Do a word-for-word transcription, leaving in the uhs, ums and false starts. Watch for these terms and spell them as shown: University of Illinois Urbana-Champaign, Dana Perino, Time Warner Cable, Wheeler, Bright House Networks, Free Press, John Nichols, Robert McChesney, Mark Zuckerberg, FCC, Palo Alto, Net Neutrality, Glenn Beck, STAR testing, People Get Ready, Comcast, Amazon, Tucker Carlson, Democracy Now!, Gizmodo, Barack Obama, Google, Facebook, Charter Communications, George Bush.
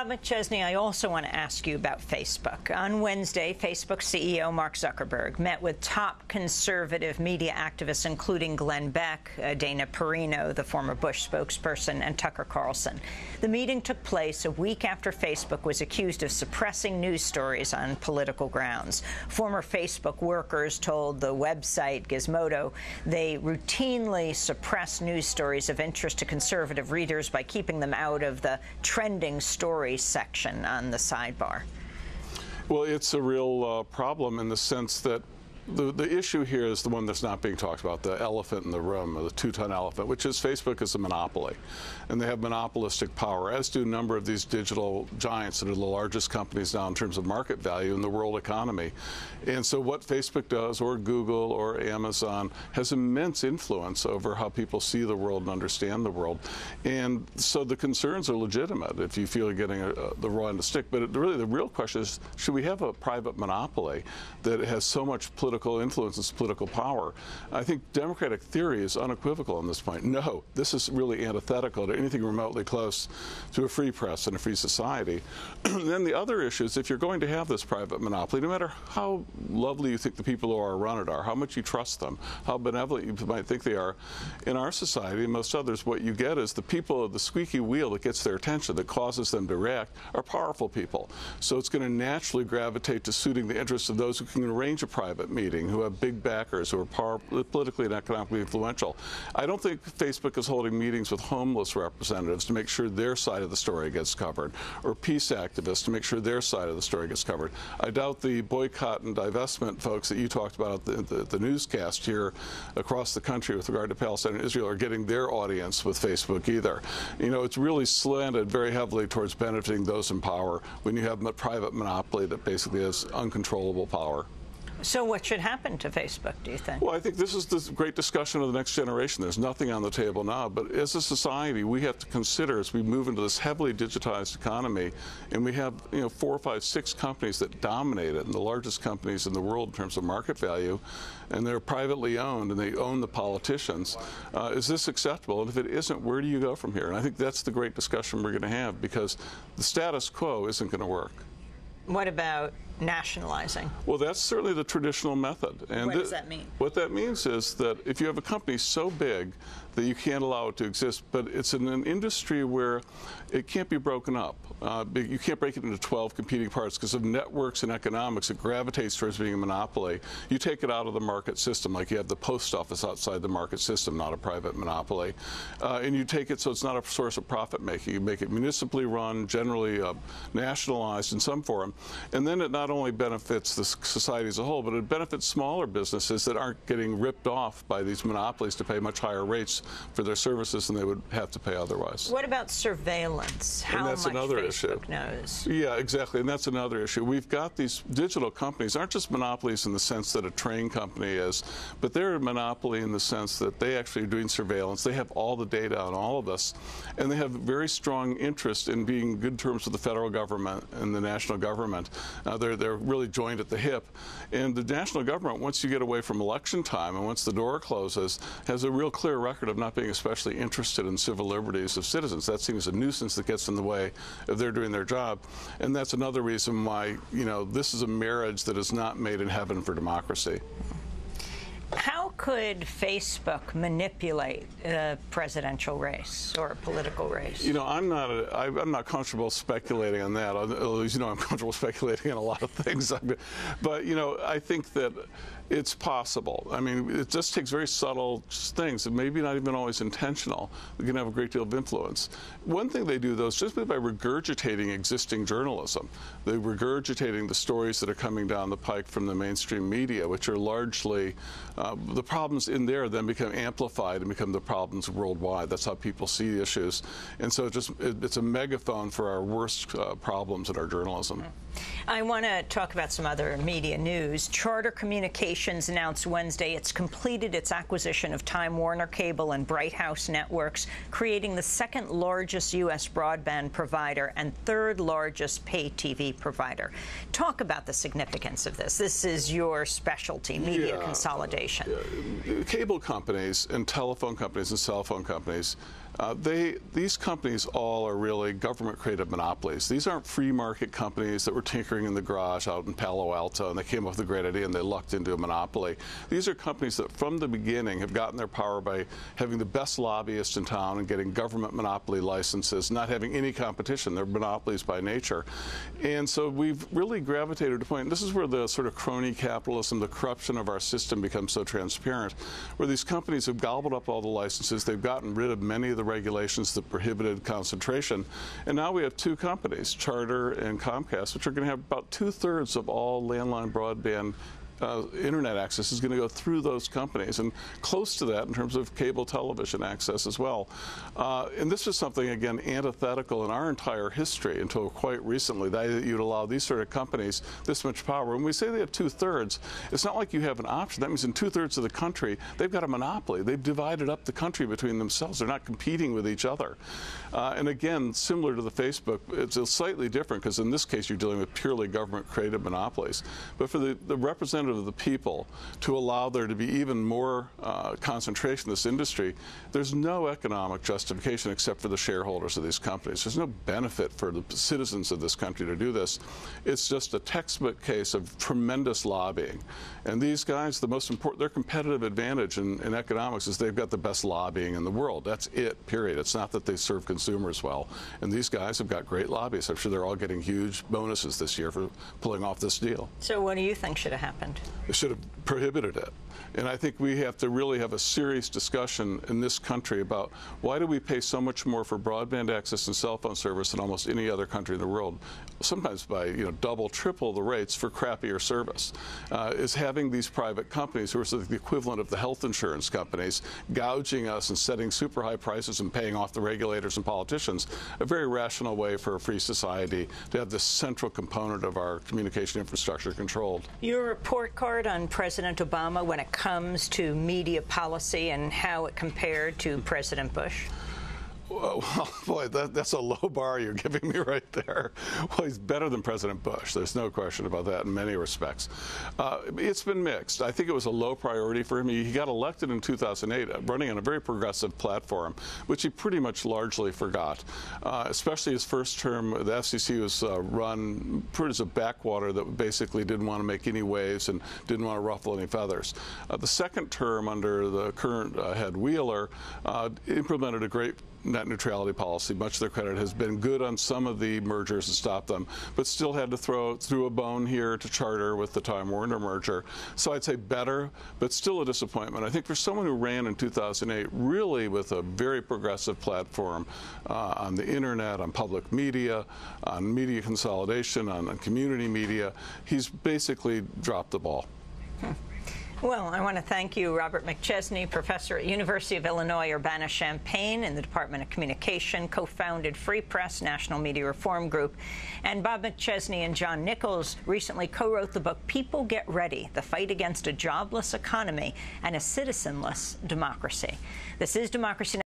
Rob McChesney, I also want to ask you about Facebook. On Wednesday, Facebook C E O Mark Zuckerberg met with top conservative media activists, including Glenn Beck, uh, Dana Perino, the former Bush spokesperson, and Tucker Carlson. The meeting took place a week after Facebook was accused of suppressing news stories on political grounds. Former Facebook workers told the website Gizmodo they routinely suppress news stories of interest to conservative readers by keeping them out of the trending story section on the sidebar. Well, it's a real uh, problem in the sense that the, the issue here is the one that's not being talked about, the elephant in the room, or the two-ton elephant, which is Facebook is a monopoly. And they have monopolistic power, as do a number of these digital giants that are the largest companies now in terms of market value in the world economy. And so what Facebook does, or Google, or Amazon, has immense influence over how people see the world and understand the world. And so the concerns are legitimate if you feel you're getting a, a, the raw end of the stick. But it, really, the real question is, should we have a private monopoly that has so much political influence and political power? I think democratic theory is unequivocal on this point. No, this is really antithetical to anything remotely close to a free press and a free society. Then the other issue is, if you're going to have this private monopoly, no matter how lovely you think the people who are run it are, how much you trust them, how benevolent you might think they are, in our society and most others, what you get is the people of the squeaky wheel that gets their attention, that causes them to react, are powerful people. So it's going to naturally gravitate to suiting the interests of those who can arrange a private meeting, who have big backers, who are power, politically and economically influential. I don't think Facebook is holding meetings with homeless representatives to make sure their side of the story gets covered, or peace activists to make sure their side of the story gets covered. I doubt the boycott and divestment folks that you talked about at the, the, the newscast here across the country with regard to Palestine and Israel are getting their audience with Facebook either. You know, it's really slanted very heavily towards benefiting those in power when you have a private monopoly that basically has uncontrollable power. So what should happen to Facebook, do you think? Well, I think this is the great discussion of the next generation. There's nothing on the table now. But as a society, we have to consider, as we move into this heavily digitized economy, and we have, you know, four, five, six companies that dominate it, and the largest companies in the world in terms of market value, and they're privately owned, and they own the politicians. Uh, is this acceptable? And if it isn't, where do you go from here? And I think that's the great discussion we're going to have, because the status quo isn't going to work. What about nationalizing? Well, that's certainly the traditional method. And what does that mean? What that means is that if you have a company so big that you can't allow it to exist, but it's in an industry where it can't be broken up. Uh, you can't break it into twelve competing parts because of networks and economics. It gravitates towards being a monopoly. You take it out of the market system, like you have the post office outside the market system, not a private monopoly. Uh, and you take it so it's not a source of profit making. You make it municipally run, generally uh, nationalized in some form, and then it not Not only benefits the society as a whole, but it benefits smaller businesses that aren't getting ripped off by these monopolies to pay much higher rates for their services than they would have to pay otherwise. What about surveillance? How much Facebook knows? Yeah, exactly, and that's another issue. We've got these digital companies aren't just monopolies in the sense that a train company is, but they're a monopoly in the sense that they actually are doing surveillance. They have all the data on all of us, and they have very strong interest in being good terms with the federal government and the national government. Uh, they're They're really joined at the hip. And the national government, once you get away from election time and once the door closes, has a real clear record of not being especially interested in civil liberties of citizens. That seems a nuisance that gets in the way if they're doing their job. And that's another reason why, you know, this is a marriage that is not made in heaven for democracy. How could Facebook manipulate a presidential race or a political race? You know, I'm not a, I, I'm not comfortable speculating on that. As you know, I'm comfortable speculating on a lot of things. But, you know, I think that it's possible. I mean, it just takes very subtle things, and maybe not even always intentional, that can have a great deal of influence. One thing they do, though, is just by regurgitating existing journalism. They're regurgitating the stories that are coming down the pike from the mainstream media, which are largely uh, the problems in there then become amplified and become the problems worldwide. That's how people see issues. And so it just it, it's a megaphone for our worst uh, problems in our journalism. I want to talk about some other media news. Charter Communications announced Wednesday it's completed its acquisition of Time Warner Cable and Bright House Networks, creating the second largest U S broadband provider and third largest pay T V provider. Talk about the significance of this. This is your specialty, media yeah. consolidation. Uh, yeah. Cable companies and telephone companies and cell phone companies Uh, they these companies all are really government-created monopolies. These aren't free market companies that were tinkering in the garage out in Palo Alto, and they came up with a great idea and they lucked into a monopoly. These are companies that from the beginning have gotten their power by having the best lobbyists in town and getting government monopoly licenses, not having any competition. They're monopolies by nature. And so we've really gravitated to a point, this is where the sort of crony capitalism, the corruption of our system becomes so transparent, where these companies have gobbled up all the licenses, they've gotten rid of many of the regulations that prohibited concentration, and now we have two companies, Charter and Comcast, which are going to have about two-thirds of all landline broadband Uh, internet access is going to go through those companies, and close to that in terms of cable television access as well. Uh, and this is something, again, antithetical in our entire history until quite recently, that you'd allow these sort of companies this much power. When we say they have two-thirds, it's not like you have an option. That means in two-thirds of the country, they've got a monopoly. They've divided up the country between themselves. They're not competing with each other. Uh, and again, similar to the Facebook, it's a slightly different, because in this case, you're dealing with purely government-created monopolies. But for the, the representative of the people to allow there to be even more uh, concentration in this industry, there's no economic justification except for the shareholders of these companies. There's no benefit for the citizens of this country to do this. It's just a textbook case of tremendous lobbying. And these guys, the most important, their competitive advantage in, in economics is they've got the best lobbying in the world. That's it, period. It's not that they serve consumers well. And these guys have got great lobbyists. I'm sure they're all getting huge bonuses this year for pulling off this deal. So what do you think should have happened? They should have prohibited it. And I think we have to really have a serious discussion in this country about why do we pay so much more for broadband access and cell phone service than almost any other country in the world, sometimes by you know double, triple the rates for crappier service. Uh, is having these private companies who are sort of the equivalent of the health insurance companies gouging us and setting super high prices and paying off the regulators and politicians a very rational way for a free society to have this central component of our communication infrastructure controlled. Your report card on President Obama when it comes to media policy and how it compared to President Bush? Well, boy, that, that's a low bar you're giving me right there. Well, he's better than President Bush. There's no question about that in many respects. Uh, it's been mixed. I think it was a low priority for him. He got elected in two thousand eight, running on a very progressive platform, which he pretty much largely forgot, uh, especially his first term. The F C C was uh, run pretty as a backwater that basically didn't want to make any waves and didn't want to ruffle any feathers. Uh, the second term under the current uh, head Wheeler uh, implemented a great net neutrality policy. Much of their credit has been good on some of the mergers and stopped them, but still had to throw through a bone here to Charter with the Time Warner merger. So I'd say better, but still a disappointment. I think for someone who ran in two thousand eight, really with a very progressive platform uh, on the internet, on public media, on media consolidation, on, on community media, he's basically dropped the ball. Hmm. Well, I want to thank you, Robert McChesney, professor at University of Illinois Urbana-Champaign in the Department of Communication, co-founded Free Press, National Media Reform Group, and Bob McChesney and John Nichols recently co-wrote the book People Get Ready, The Fight Against a Jobless Economy and a Citizenless Democracy. This is Democracy Now!